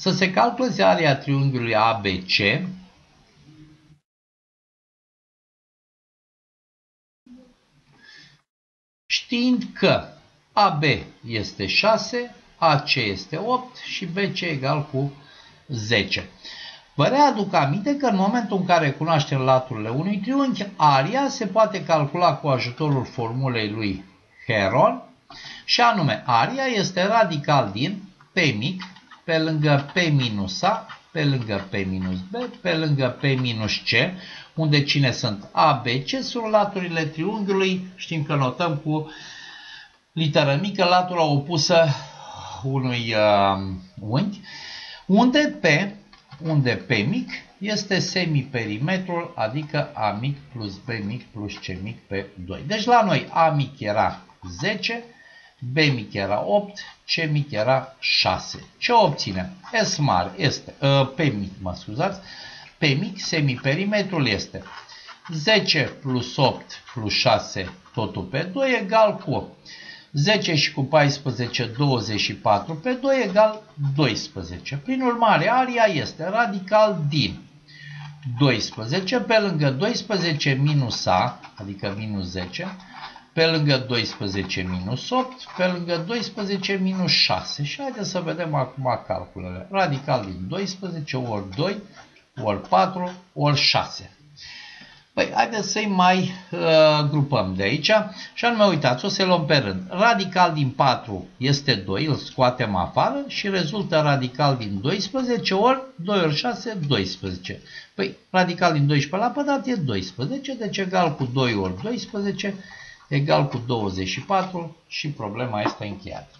să se calculeze area triunghiului ABC știind că AB este 6, AC este 8 și BC egal cu 10. Vă readuc aminte că în momentul în care cunoaștem laturile unui triunghi, aria se poate calcula cu ajutorul formulei lui Heron și anume aria este radical din P mic pe lângă P minus A, pe lângă P minus B, pe lângă P minus C, unde cine sunt A, B, C sunt laturile triunghiului, știm că notăm cu literă mică latura opusă unui unghi, unde P mic este semiperimetrul, adică A mic plus B mic plus C mic pe 2. Deci la noi A mic era 10, B mic era 8, C mic era 6. Ce obținem? S mare este, P mic semiperimetrul este 10 plus 8 plus 6 totul pe 2 egal cu 10 și cu 14, 24 pe 2 egal 12. Prin urmare, aria este radical din 12 pe lângă 12 minus A, adică minus 10, pe lângă 12 minus 8, pe lângă 12 minus 6. Și haideți să vedem acum calculele. Radical din 12 ori 2, ori 4, ori 6. Păi, haideți să-i mai grupăm de aici și anume, uitați, o să luăm pe rând. Radical din 4 este 2, îl scoatem afară și rezultă radical din 12 ori 2 ori 6, 12. Păi, radical din 12 la pătrat e 12, deci egal cu 2 ori 12, egal cu 24 și problema este încheiată.